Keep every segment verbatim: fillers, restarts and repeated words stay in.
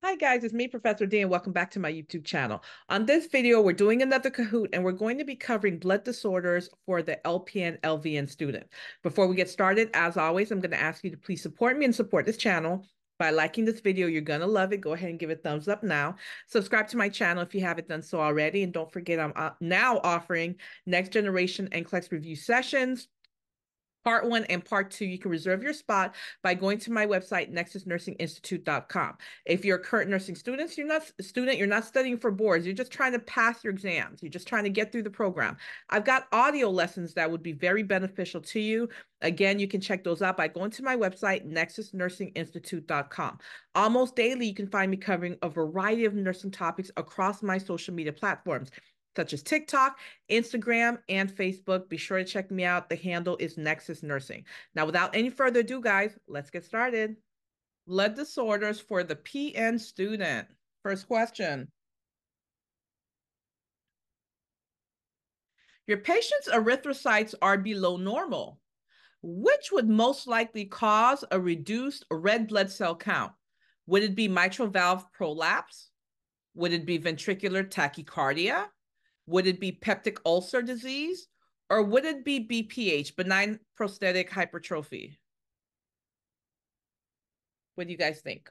Hi guys, it's me, Professor D, and welcome back to my YouTube channel. On this video, we're doing another Kahoot, and we're going to be covering blood disorders for the L P N L V N student. Before we get started, as always, I'm going to ask you to please support me and support this channel by liking this video. You're going to love it. Go ahead and give it a thumbs up now. Subscribe to my channel if you haven't done so already, and don't forget I'm now offering next generation N C L E X review sessions. Part one and part two. You can reserve your spot by going to my website, nexus nursing institute dot com. If you're a current nursing students, you're not student, you're not studying for boards. You're just trying to pass your exams. You're just trying to get through the program. I've got audio lessons that would be very beneficial to you. Again, you can check those out by going to my website, nexus nursing institute dot com. Almost daily, you can find me covering a variety of nursing topics across my social media platforms, such as TikTok, Instagram, and Facebook. Be sure to check me out. The handle is Nexus Nursing. Now, without any further ado, guys, let's get started. Blood disorders for the P N student. First question. Your patient's erythrocytes are below normal. Which would most likely cause a reduced red blood cell count? Would it be mitral valve prolapse? Would it be ventricular tachycardia? Would it be peptic ulcer disease, or would it be B P H, benign prostatic hypertrophy? What do you guys think?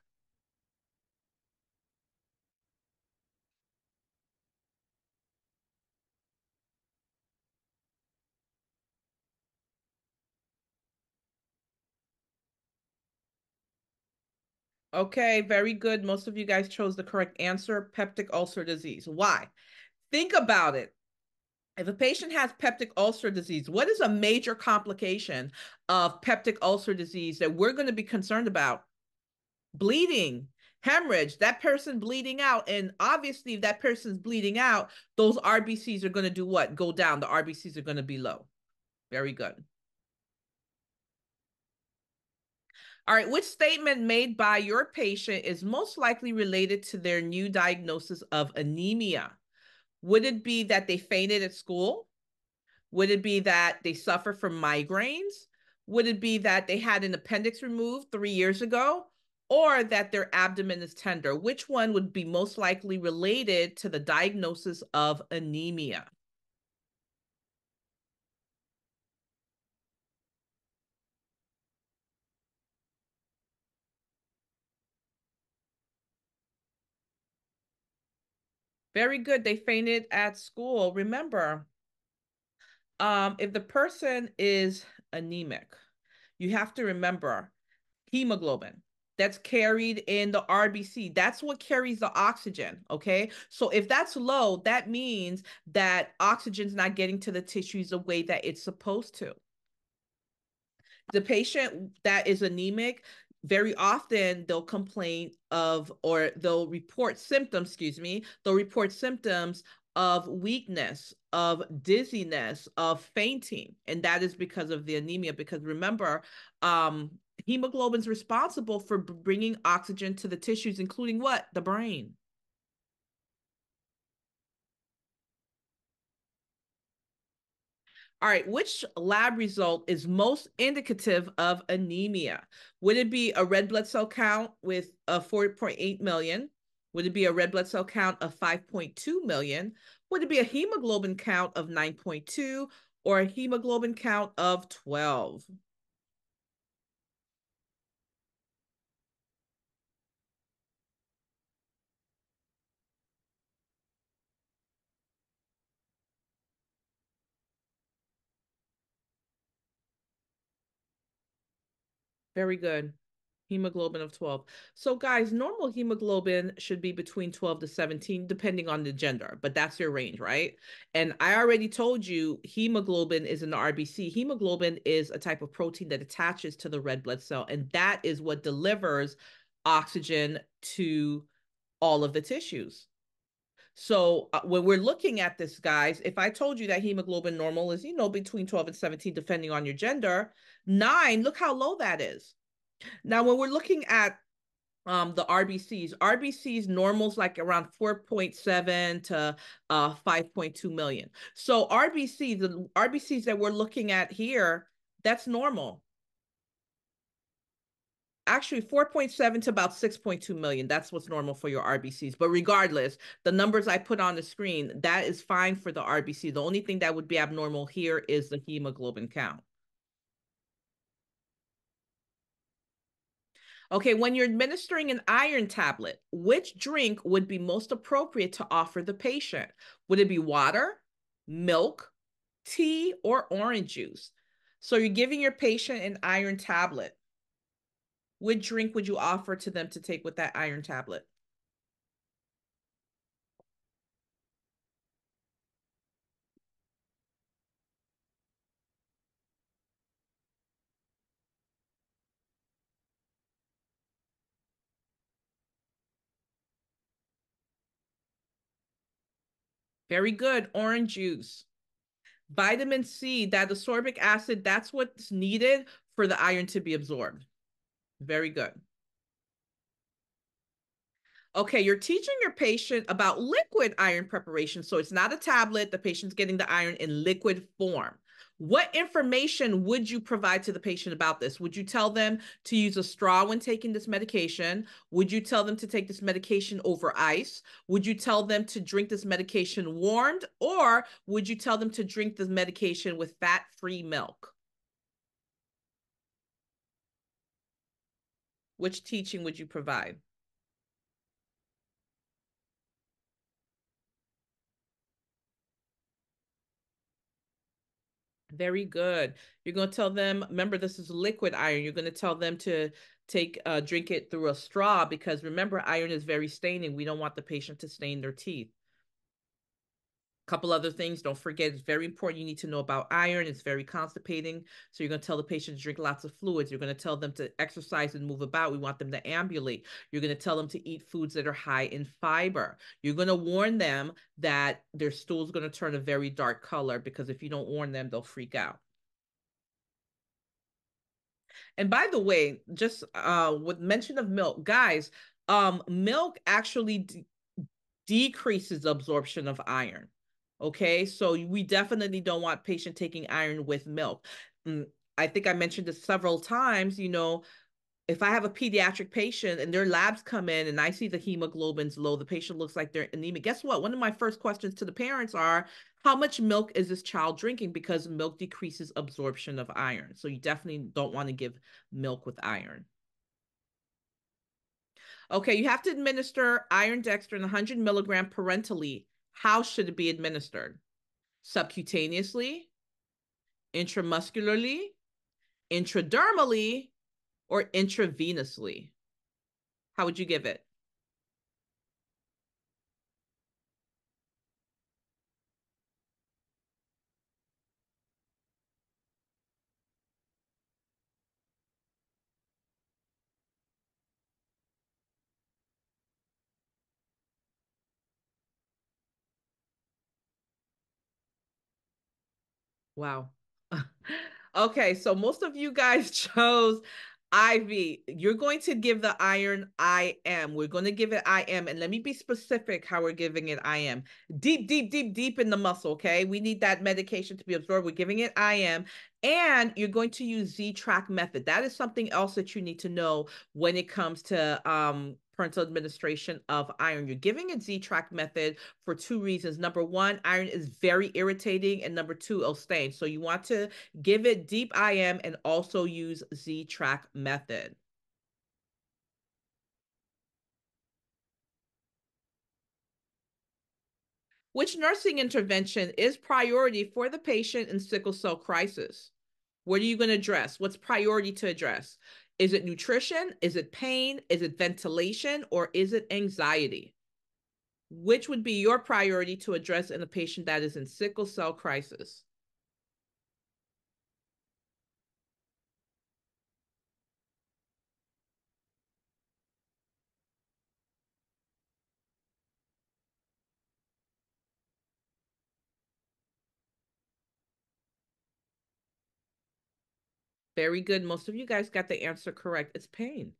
Okay, very good. Most of you guys chose the correct answer, peptic ulcer disease. Why? Think about it. If a patient has peptic ulcer disease, what is a major complication of peptic ulcer disease that we're going to be concerned about? Bleeding, hemorrhage, that person bleeding out. And obviously, if that person's bleeding out, those R B Cs are going to do what? Go down. The R B Cs are going to be low. Very good. All right, which statement made by your patient is most likely related to their new diagnosis of anemia? Would it be that they fainted at school? Would it be that they suffer from migraines? Would it be that they had an appendix removed three years ago? Or that their abdomen is tender? Which one would be most likely related to the diagnosis of anemia? Very good. They fainted at school. Remember, um, if the person is anemic, you have to remember hemoglobin. That's carried in the R B C. That's what carries the oxygen, okay? So if that's low, that means that oxygen's not getting to the tissues the way that it's supposed to. The patient that is anemic, very often they'll complain of, or they'll report symptoms, excuse me, they'll report symptoms of weakness, of dizziness, of fainting. And that is because of the anemia, because remember, um, hemoglobin is responsible for bringing oxygen to the tissues, including what? The brain. All right, which lab result is most indicative of anemia? Would it be a red blood cell count with a four point eight million? Would it be a red blood cell count of five point two million? Would it be a hemoglobin count of nine point two or a hemoglobin count of twelve? Very good. Hemoglobin of twelve. So guys, normal hemoglobin should be between twelve to seventeen, depending on the gender, but that's your range, right? And I already told you hemoglobin is an R B C. Hemoglobin is a type of protein that attaches to the red blood cell, and that is what delivers oxygen to all of the tissues. So uh, when we're looking at this, guys, if I told you that hemoglobin normal is, you know, between twelve and seventeen, depending on your gender, nine, look how low that is. Now, when we're looking at um, the R B Cs, R B Cs normals like around four point seven to five point two million. So R B C, the R B Cs that we're looking at here, that's normal. actually four point seven to about six point two million. That's what's normal for your R B Cs. But regardless, the numbers I put on the screen, that is fine for the R B C. The only thing that would be abnormal here is the hemoglobin count. Okay, when you're administering an iron tablet, which drink would be most appropriate to offer the patient? Would it be water, milk, tea, or orange juice? So you're giving your patient an iron tablet. What drink would you offer to them to take with that iron tablet? Very good, orange juice. Vitamin C, that ascorbic acid, that's what's needed for the iron to be absorbed. Very good. Okay, you're teaching your patient about liquid iron preparation. So it's not a tablet, the patient's getting the iron in liquid form. What information would you provide to the patient about this? Would you tell them to use a straw when taking this medication? Would you tell them to take this medication over ice? Would you tell them to drink this medication warmed? Or would you tell them to drink this medication with fat-free milk? Which teaching would you provide? Very good. You're going to tell them, remember, this is liquid iron. You're going to tell them to take, uh, drink it through a straw because remember, iron is very staining. We don't want the patient to stain their teeth. A couple other things, don't forget, it's very important. You need to know about iron. It's very constipating. So you're going to tell the patient to drink lots of fluids. You're going to tell them to exercise and move about. We want them to ambulate. You're going to tell them to eat foods that are high in fiber. You're going to warn them that their stool is going to turn a very dark color because if you don't warn them, they'll freak out. And by the way, just uh, with mention of milk, guys, um, milk actually de- decreases absorption of iron. Okay, so we definitely don't want patient taking iron with milk. I think I mentioned this several times, you know, if I have a pediatric patient and their labs come in and I see the hemoglobin's low, the patient looks like they're anemic. Guess what? One of my first questions to the parents are, how much milk is this child drinking? Because milk decreases absorption of iron. So you definitely don't want to give milk with iron. Okay, you have to administer iron dextrin one hundred milligram parenterally. How should it be administered? Subcutaneously, intramuscularly, intradermally, or intravenously? How would you give it? Wow. Okay, so most of you guys chose I V. You're going to give the iron I M. We're going to give it I M, and let me be specific how we're giving it I M. Deep, deep, deep, deep in the muscle, okay? We need that medication to be absorbed. We're giving it I M, and you're going to use Z-track method. That is something else that you need to know when it comes to um. parental administration of iron. You're giving a Z-track method for two reasons. Number one, iron is very irritating, and number two, it'll stain. So you want to give it deep I M and also use Z-track method. Which nursing intervention is priority for the patient in sickle cell crisis? What are you going to address? What's priority to address? Is it nutrition? Is it pain? Is it ventilation? Or is it anxiety? Which would be your priority to address in a patient that is in sickle cell crisis? Very good. Most of you guys got the answer correct. It's pain.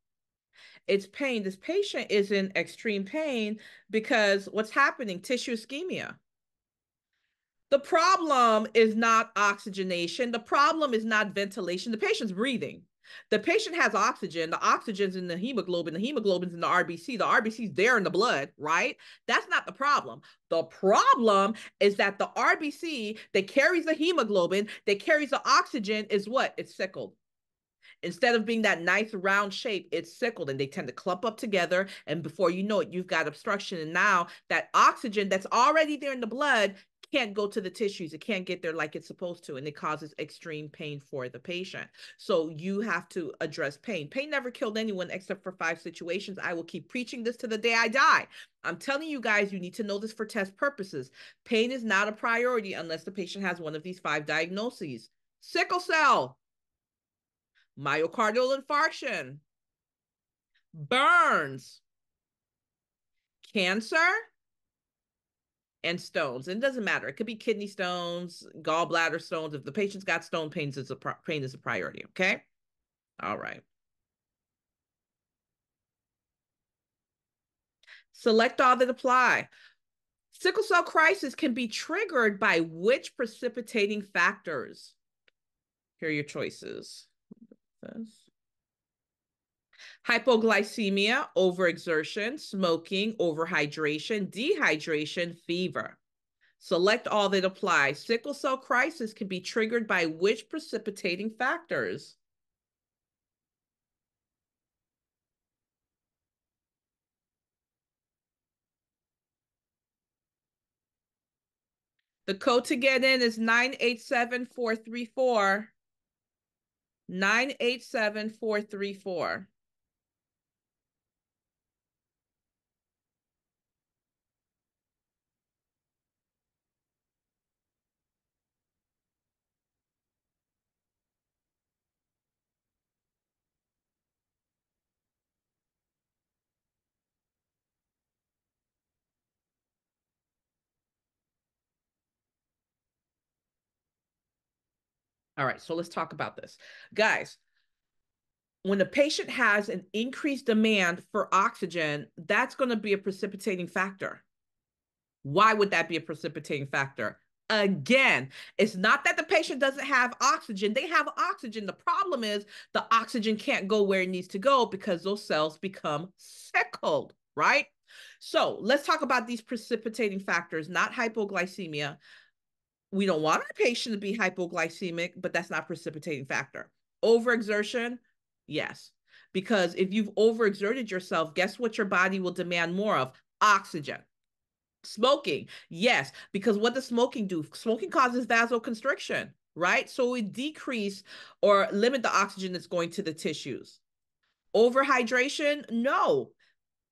It's pain. This patient is in extreme pain because what's happening? Tissue ischemia. The problem is not oxygenation. The problem is not ventilation. The patient's breathing. The patient has oxygen. The oxygen's in the hemoglobin. The hemoglobin's in the R B C. The R B C's there in the blood, right? That's not the problem. The problem is that the R B C that carries the hemoglobin, that carries the oxygen, is what? It's sickled. Instead of being that nice round shape, it's sickled, and they tend to clump up together. And before you know it, you've got obstruction. And now that oxygen that's already there in the blood can't go to the tissues. It can't get there like it's supposed to, and it causes extreme pain for the patient. So you have to address pain. Pain never killed anyone except for five situations. I will keep preaching this to the day I die. I'm telling you guys, you need to know this for test purposes. Pain is not a priority unless the patient has one of these five diagnoses: sickle cell, myocardial infarction, burns, cancer, and stones. And it doesn't matter. It could be kidney stones, gallbladder stones. If the patient's got stone pains, is a pain is a priority. Okay. All right. Select all that apply. Sickle cell crisis can be triggered by which precipitating factors? Here are your choices. Hypoglycemia, overexertion, smoking, overhydration, dehydration, fever. Select all that apply. Sickle cell crisis can be triggered by which precipitating factors? The code to get in is nine eight seven four three four. nine eight seven four three four. All right, so let's talk about this. Guys, when a patient has an increased demand for oxygen, that's going to be a precipitating factor. Why would that be a precipitating factor? Again, it's not that the patient doesn't have oxygen. They have oxygen. The problem is the oxygen can't go where it needs to go because those cells become sickled, right? So let's talk about these precipitating factors, not hypoglycemia. We don't want our patient to be hypoglycemic, but that's not a precipitating factor. Overexertion, yes. Because if you've overexerted yourself, guess what your body will demand more of? Oxygen. Smoking, yes. Because what does smoking do? Smoking causes vasoconstriction, right? So it decrease or limit the oxygen that's going to the tissues. Overhydration, no.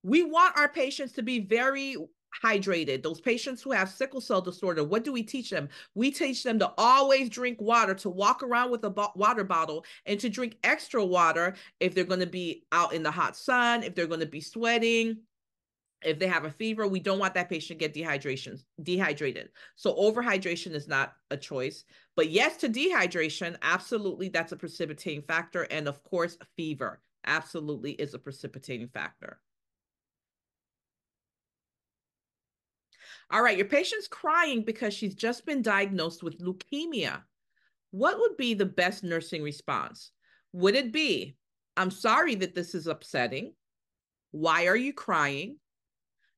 We want our patients to be very hydrated. Those patients who have sickle cell disorder, what do we teach them? We teach them to always drink water, to walk around with a bo- water bottle, and to drink extra water if they're going to be out in the hot sun, if they're going to be sweating, if they have a fever. We don't want that patient to get dehydration, dehydrated. So overhydration is not a choice. But yes to dehydration, absolutely, that's a precipitating factor. And of course, fever absolutely is a precipitating factor. All right, your patient's crying because she's just been diagnosed with leukemia. What would be the best nursing response? Would it be, I'm sorry that this is upsetting. Why are you crying?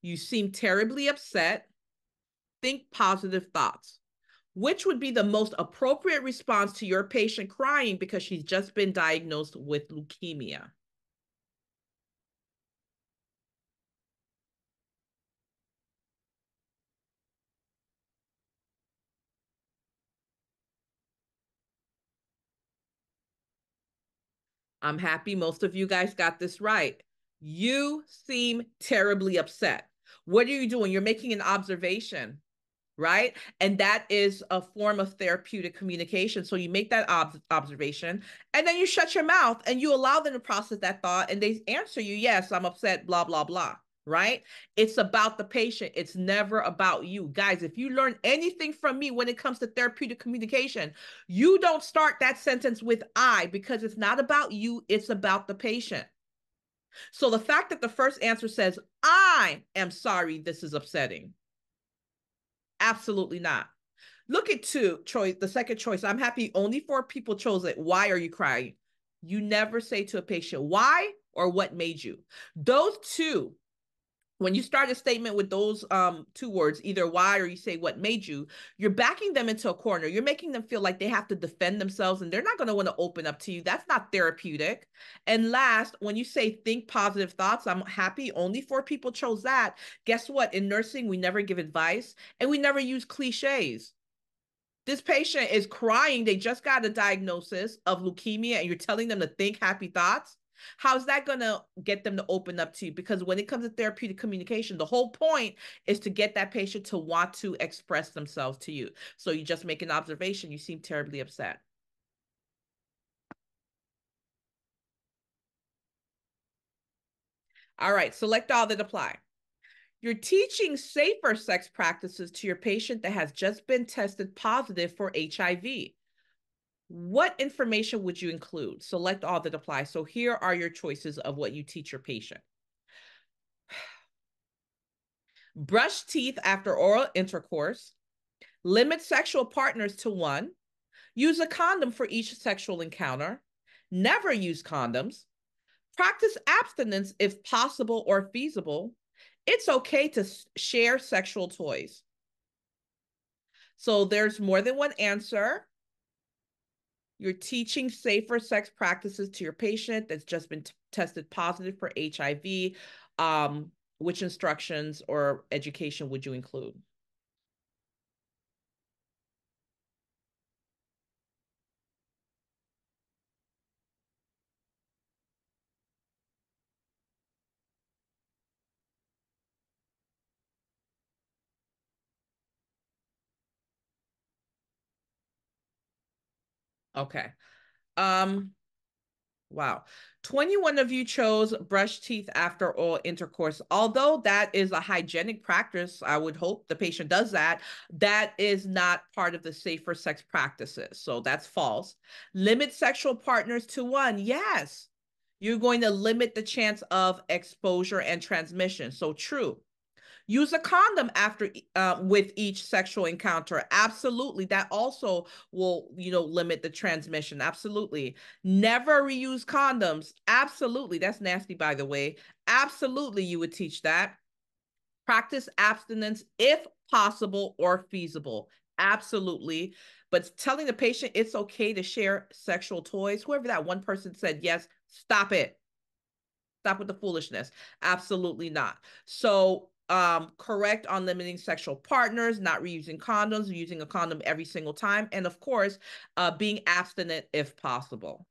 You seem terribly upset. Think positive thoughts. Which would be the most appropriate response to your patient crying because she's just been diagnosed with leukemia? I'm happy most of you guys got this right. You seem terribly upset. What are you doing? You're making an observation, right? And that is a form of therapeutic communication. So you make that ob- observation, and then you shut your mouth and you allow them to process that thought, and they answer you, yes, I'm upset, blah, blah, blah, right? It's about the patient. It's never about you. Guys, if you learn anything from me when it comes to therapeutic communication, you don't start that sentence with I, because it's not about you. It's about the patient. So the fact that the first answer says, I am sorry, this is upsetting. Absolutely not. Look at two choice, the second choice. I'm happy only four people chose it. Why are you crying? you never say to a patient why or what made you. Those two, when you start a statement with those um, two words, either why or you say what made you, you're backing them into a corner. You're making them feel like they have to defend themselves and they're not going to want to open up to you. That's not therapeutic. And last, when you say think positive thoughts, I'm happy only four people chose that. Guess what? In nursing, we never give advice and we never use cliches. This patient is crying. They just got a diagnosis of leukemia and you're telling them to think happy thoughts. How's that going to get them to open up to you? Because when it comes to therapeutic communication, the whole point is to get that patient to want to express themselves to you. So you just make an observation. You seem terribly upset. All right, select all that apply. You're teaching safer sex practices to your patient that has just been tested positive for H I V. What information would you include? Select all that apply. So here are your choices of what you teach your patient. Brush teeth after oral intercourse. Limit sexual partners to one. Use a condom for each sexual encounter. Never use condoms. Practice abstinence if possible or feasible. It's okay to share sexual toys. So there's more than one answer. You're teaching safer sex practices to your patient that's just been tested positive for H I V. Um, which instructions or education would you include? Okay. Um, wow. twenty-one of you chose brush teeth after oral intercourse. Although that is a hygienic practice, I would hope the patient does that. That is not part of the safer sex practices. So that's false. Limit sexual partners to one. Yes. You're going to limit the chance of exposure and transmission. So true. Use a condom after uh, with each sexual encounter. Absolutely. That also will, you know, limit the transmission. Absolutely. Never reuse condoms. Absolutely. That's nasty, by the way. Absolutely. You would teach that. Practice abstinence if possible or feasible. Absolutely. But telling the patient it's okay to share sexual toys. Whoever that one person said, yes, stop it. Stop with the foolishness. Absolutely not. So, Um, correct on limiting sexual partners, not reusing condoms, using a condom every single time, and of course, uh, being abstinent if possible.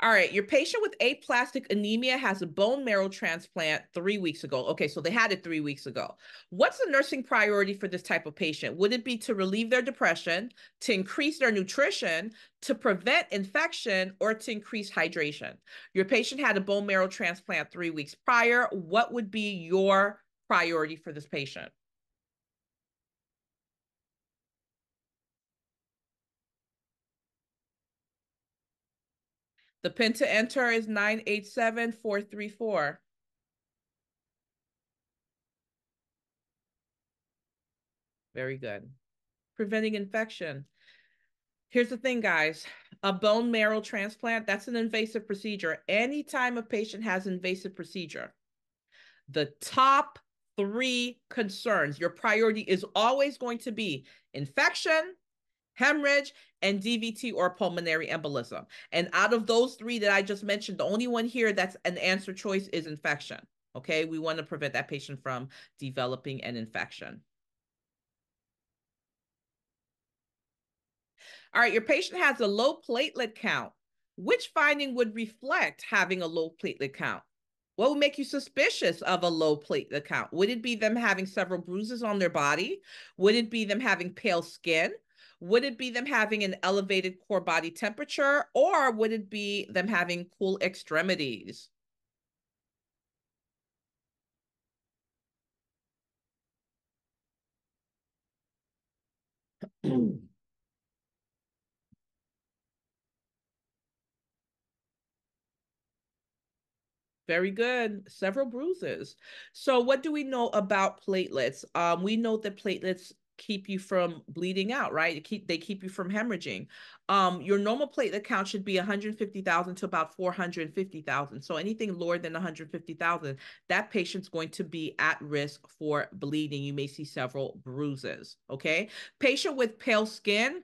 All right, your patient with aplastic anemia has a bone marrow transplant three weeks ago. Okay, so they had it three weeks ago. What's the nursing priority for this type of patient? Would it be to relieve their depression, to increase their nutrition, to prevent infection, or to increase hydration? Your patient had a bone marrow transplant three weeks prior. What would be your priority for this patient? The PIN to enter is nine eight seven four three four. Very good. Preventing infection. Here's the thing, guys. A bone marrow transplant, that's an invasive procedure. Anytime a patient has an invasive procedure, the top three concerns, your priority is always going to be infection, hemorrhage, and D V T or pulmonary embolism. And out of those three that I just mentioned, the only one here that's an answer choice is infection. Okay, we want to prevent that patient from developing an infection. All right, your patient has a low platelet count. Which finding would reflect having a low platelet count? What would make you suspicious of a low platelet count? Would it be them having several bruises on their body? Would it be them having pale skin? Would it be them having an elevated core body temperature, or would it be them having cool extremities? Very good. Several bruises. So what do we know about platelets? Um, we know that platelets keep you from bleeding out, right? They keep, they keep you from hemorrhaging. Um, your normal platelet count should be one hundred fifty thousand to about four hundred fifty thousand. So anything lower than one hundred fifty thousand, that patient's going to be at risk for bleeding. You may see several bruises, okay? Patient with pale skin,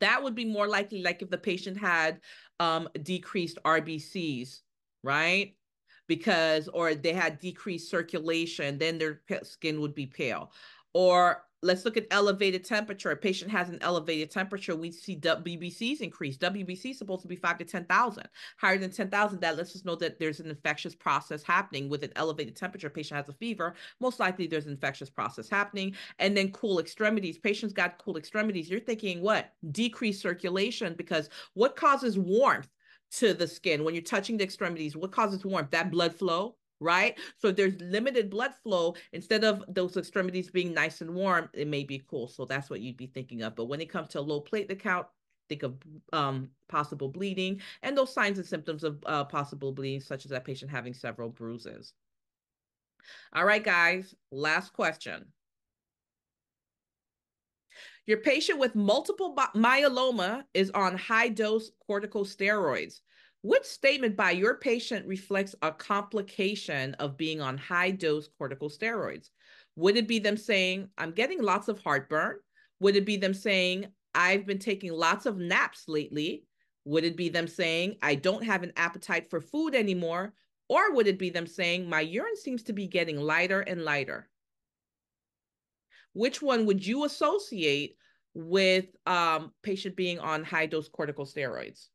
that would be more likely like if the patient had um, decreased R B Cs, right? Because, or they had decreased circulation, then their skin would be pale. Or let's look at elevated temperature. A patient has an elevated temperature. We see W B Cs increase. W B C is supposed to be five to ten thousand. Higher than ten thousand, that lets us know that there's an infectious process happening. With an elevated temperature, a patient has a fever. Most likely there's an infectious process happening. And then cool extremities. Patients got cool extremities. You're thinking what? Decreased circulation, because what causes warmth to the skin? When you're touching the extremities, what causes warmth? That blood flow, right? So if there's limited blood flow, instead of those extremities being nice and warm, it may be cool. So that's what you'd be thinking of. But when it comes to low platelet count, think of um, possible bleeding and those signs and symptoms of uh, possible bleeding, such as that patient having several bruises. All right, guys, last question. Your patient with multiple myeloma is on high-dose corticosteroids. Which statement by your patient reflects a complication of being on high-dose corticosteroids? Would it be them saying, I'm getting lots of heartburn? Would it be them saying, I've been taking lots of naps lately? Would it be them saying, I don't have an appetite for food anymore? Or would it be them saying, my urine seems to be getting lighter and lighter? Which one would you associate with um, patient being on high-dose corticosteroids?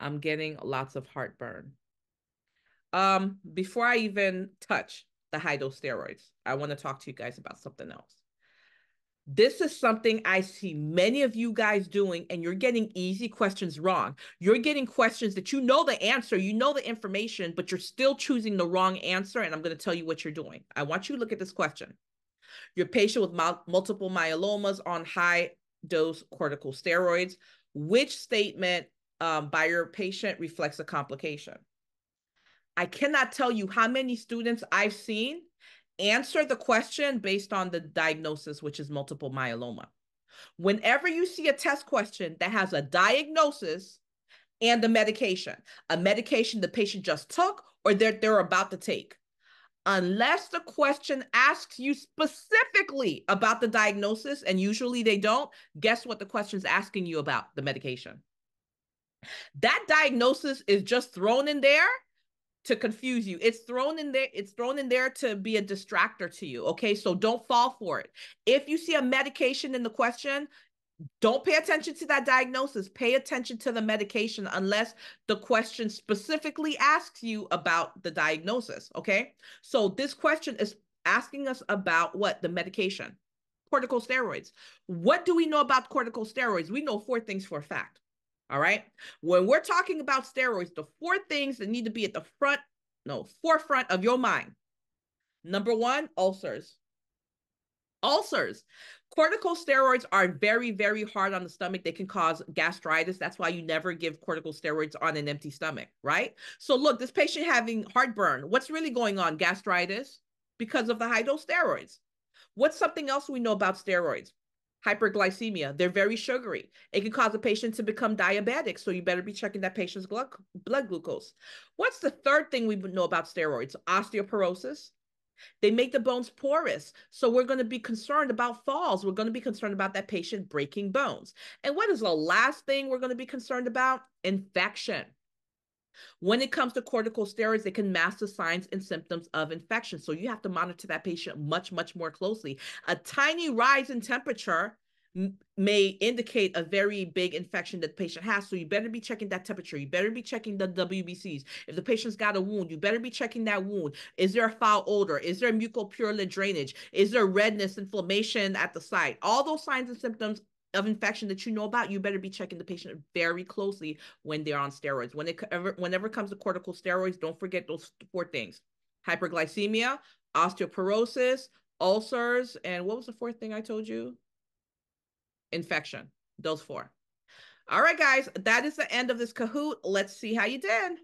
I'm getting lots of heartburn. Um, before I even touch the high-dose steroids, I want to talk to you guys about something else. This is something I see many of you guys doing, and you're getting easy questions wrong. You're getting questions that you know the answer, you know the information, but you're still choosing the wrong answer, and I'm going to tell you what you're doing. I want you to look at this question. Your patient with multiple myelomas on high-dose corticosteroids, which statement um, by your patient reflects a complication? I cannot tell you how many students I've seen answer the question based on the diagnosis, which is multiple myeloma. Whenever you see a test question that has a diagnosis and a medication, a medication the patient just took or that they're about to take, unless the question asks you specifically about the diagnosis, and usually they don't, guess what the question's asking you about? The medication. That diagnosis is just thrown in there to confuse you. It's thrown in there, it's thrown in there to be a distractor to you, okay? So don't fall for it. If you see a medication in the question, don't pay attention to that diagnosis. Pay attention to the medication unless the question specifically asks you about the diagnosis, okay? So this question is asking us about what? The medication, corticosteroids. What do we know about corticosteroids? We know four things for a fact. All right. When we're talking about steroids, the four things that need to be at the front, no, forefront of your mind. Number one, ulcers. Ulcers. Corticosteroids are very, very hard on the stomach. They can cause gastritis. That's why you never give corticosteroids on an empty stomach, right? So look, this patient having heartburn, what's really going on? Gastritis because of the high-dose steroids. What's something else we know about steroids? Hyperglycemia. They're very sugary. It can cause a patient to become diabetic, so you better be checking that patient's blood, blood glucose. What's the third thing we know about steroids? Osteoporosis. They make the bones porous, so we're going to be concerned about falls. We're going to be concerned about that patient breaking bones. And what is the last thing we're going to be concerned about? Infection. When it comes to corticosteroids, they can mask the signs and symptoms of infection. So you have to monitor that patient much, much more closely. A tiny rise in temperature may indicate a very big infection that the patient has. So you better be checking that temperature. You better be checking the W B Cs. If the patient's got a wound, you better be checking that wound. Is there a foul odor? Is there mucopurulent drainage? Is there redness, inflammation at the site? All those signs and symptoms of infection that you know about, you better be checking the patient very closely when they're on steroids. When it ever, whenever it comes to corticosteroids, don't forget those four things: hyperglycemia, osteoporosis, ulcers, and what was the fourth thing I told you? Infection. Those four. All right, guys, that is the end of this Kahoot. Let's see how you did.